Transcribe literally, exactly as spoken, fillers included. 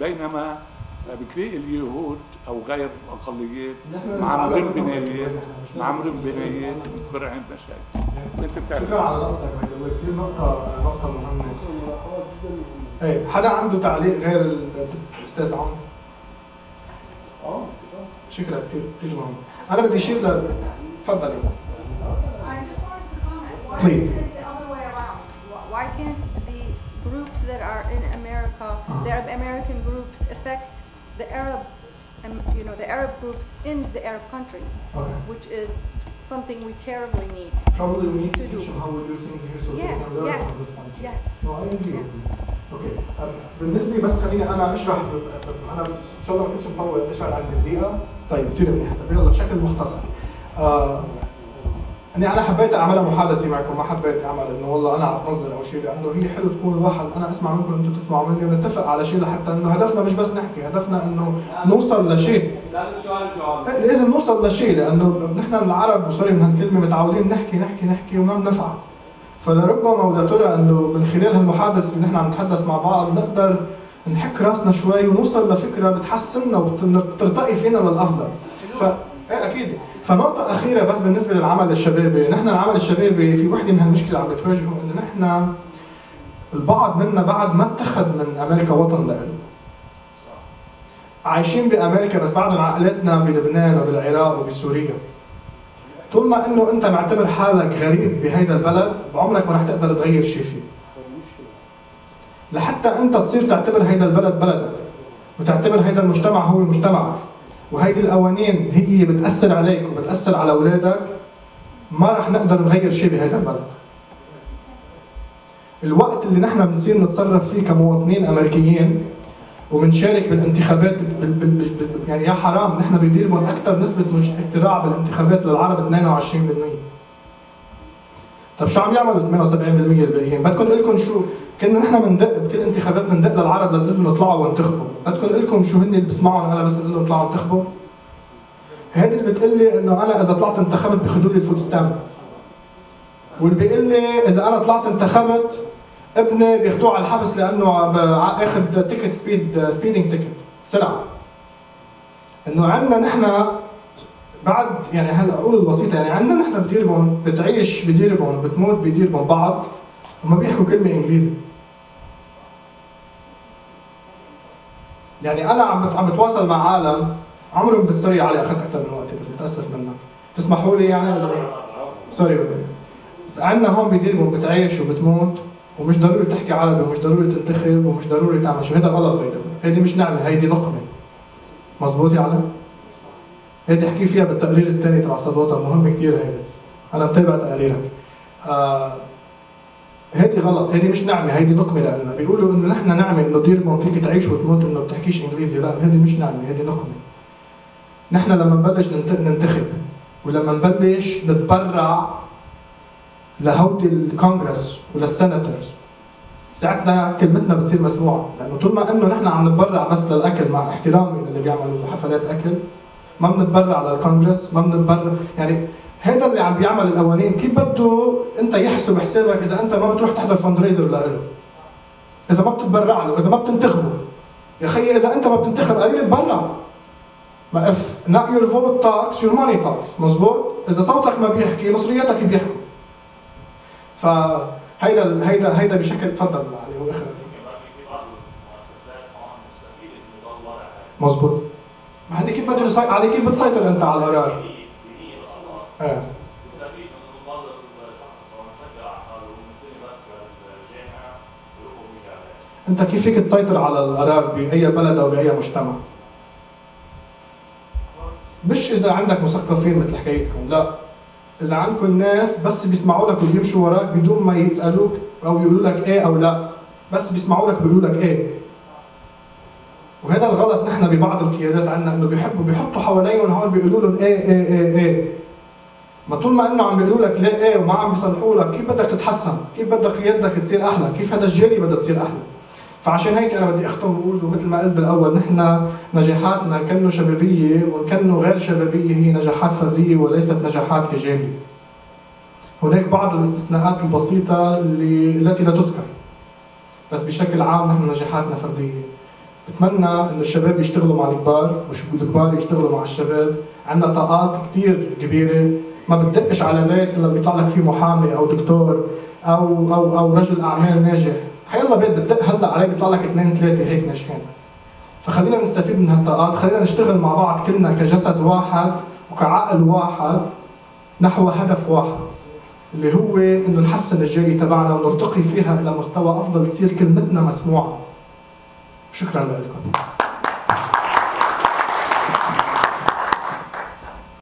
بينما بتلاقي اليهود او غير الاقليات معمرين بنايات معمرين بنايات متبرعين بمشاكل. انت بتعرف شكرا على نقطتك باي ذا واي، نقطه نقطه مهمه. ايه حدا عنده تعليق غير الاستاذ عمرو؟ اه شكرا كثير كثير مهم. انا بدي اشير ل تفضلي. Please. Why can't the groups that are in America, the Arab American groups, affect the Arab, you know, the Arab groups in the Arab country, okay. which is something we terribly need. Probably we need to, to teach do. them how we do things here, so yeah, we can learn yeah, from this country. Yes. No, I agree with you. Okay. بالنسبة بس خليني أنا أشرح، أنا إن شاء الله ما كنتش مطول، أشرح عن الدقيقة. طيب كتير منيح. طب يلا بشكل مختصر. اني انا حبيت اعملها محادثه معكم، ما حبيت اعمل انه والله انا عم بنظر او شيء، لانه هي حلو تكون الواحد انا اسمع منكم انتم تسمعوا مني ونتفق على شيء، لحتى انه هدفنا مش بس نحكي، هدفنا انه نوصل لشيء، لازم نوصل لشيء، لانه نحن العرب وسوري من هالكلمه متعودين نحكي نحكي نحكي وما بنفعل، فلربما ولا ترى انه من خلال هالمحادثه اللي نحن عم نتحدث مع بعض نقدر نحك راسنا شوي ونوصل لفكره بتحسننا وبترتقي فينا للافضل. ف ايه اكيد. فنقطة أخيرة بس بالنسبة للعمل الشبابي، نحن العمل الشبابي في وحدة من هالمشكلة عم بتواجهه، إنه نحن البعض منا بعد ما اتخذ من أمريكا وطن لإله. عايشين بأمريكا بس بعدهم عقلتنا بلبنان وبالعراق وبسوريا. طول ما إنه أنت معتبر حالك غريب بهيدا البلد، بعمرك ما رح تقدر تغير شيء فيه. لحتى أنت تصير تعتبر هيدا البلد بلدك، وتعتبر هيدا المجتمع هو مجتمعك. وهيدي القوانين هي بتأثر عليك وبتأثر على أولادك، ما رح نقدر نغير شيء بهيدا البلد. الوقت اللي نحن بنصير نتصرف فيه كمواطنين أمريكيين وبنشارك بالانتخابات بال بال بال بال يعني يا حرام، نحن بديربون أكثر نسبة اقتراع بالانتخابات للعرب اثنين وعشرين بالمئة. طيب شو عم يعملوا ثمانية وسبعين بالمئة الباقيين؟ بدكم أقول لكم شو كنا نحن بندق بكل انتخابات، بندق للعرب لنقول لهم اطلعوا وانتخبوا، بدكم اقول لكم شو هن اللي بسمعهم انا بس اقول لهم اطلعوا وانتخبوا؟ هيدي اللي بتقول لي انه انا اذا طلعت انتخبت بياخذوا لي الفود ستامب، واللي بيقول لي اذا انا طلعت انتخبت ابني بياخذوه على الحبس لانه اخذ تيكت سبيد سبيدنج تيكت سرعه. انه عندنا نحن بعد يعني هالعقول البسيطه، يعني عندنا نحن بديربون بتعيش بديربون وبتموت بديربون بعض وما بيحكوا كلمه انجليزي. يعني انا عم عم بتواصل مع عالم عمرهم بالسوري علي، اخذت اكثر من وقتي بس بتاسف منك، تسمحوا لي يعني اذا سوري. عندنا هون بديربون بتعيش وبتموت ومش ضروري تحكي عربي ومش ضروري تنتخب ومش ضروري تعمل شو، هذا غلط باي ذا واي، هيدي مش نعمه هيدي نقمه. مظبوط يا علاء؟ هيدي احكي فيها بالتقرير الثاني تبع صوت وطن، مهم كثير هيدي، انا متابع تقاريرك. آه هيدي غلط، هيدي مش نعمة، هيدي نقمة لنا. بيقولوا انه نحن نعمة انه ديربون فيك تعيش وتموت انه بتحكيش انجليزي، لا هيدي مش نعمة، هيدي نقمة. نحن لما نبلش ننتخب ولما نبلش نتبرع لهودي الكونغرس وللسناترز، ساعتنا كلمتنا بتصير مسموعة، لأنه طول ما انه نحن عم نتبرع بس للأكل، مع احترامي للي بيعملوا حفلات أكل، ما بنتبرع للكونغرس، ما بنتبرع، يعني هذا اللي عم بيعمل القوانين، كيف بده انت يحسب حسابك اذا انت ما بتروح تحضر فندريزر لإله؟ اذا ما بتتبرع له، اذا ما بتنتخبه. يا اخي اذا انت ما بتنتخب قليل اتبرع. ما اف not your vote talks your money talks، مظبوط؟ اذا صوتك ما بيحكي مصرياتك بيحكوا. فهيدا هيدا هيدا بشكل تفضل علي واخر. مظبوط. ما هن كيف بدهم يسيطروا عليك، كيف بتسيطر انت على القرار؟ ايه بستفيد من المناظر الخاصة ونشجع اعطاله ومنتبه بس للجامعة ويقوم بجامعة. انت كيف فيك تسيطر على القرار باي بلد او باي مجتمع؟ مش اذا عندك مثقفين مثل حكايتكم، لا. اذا عندكم ناس بس بيسمعوا لك وبيمشوا وراك بدون ما يسالوك او يقولوا لك ايه او لا، بس بيسمعوا لك بيقولوا لك ايه. وهذا الغلط نحن ببعض القيادات عندنا انه بيحبوا بيحطوا حواليهم هون بيقولوا لهم ايه ايه ايه ايه. ما طول ما انه عم بيقولوا لك لا ايه وما عم بيصلحوا لك، كيف بدك تتحسن؟ كيف بدك قيادتك تصير احلى؟ كيف هذا الجيل بدها تصير احلى؟ فعشان هيك انا بدي اختم واقول ومثل ما قلت بالاول، نحن نجاحاتنا كنه شبابيه وكنه غير شبابيه هي نجاحات فرديه وليست نجاحات رجاليه. هناك بعض الاستثناءات البسيطه اللي التي لا تذكر. بس بشكل عام نحن نجاحاتنا فرديه. بتمنى انه الشباب يشتغلوا مع الكبار مش الكبار يشتغلوا مع الشباب. عندنا طاقات كثير كبيره ما بتدقش على بيت الا بيطلع لك فيه محامي او دكتور او او او رجل اعمال ناجح. حيلا بيت بتدق هلا عليه بيطلع لك اثنين ثلاثه هيك ناجحين. فخلينا نستفيد من هالطاقات، خلينا نشتغل مع بعض كلنا كجسد واحد وكعقل واحد نحو هدف واحد اللي هو انه نحسن الجاليه تبعنا ونرتقي فيها الى مستوى افضل، تصير كلمتنا مسموعه. شكرا لكم.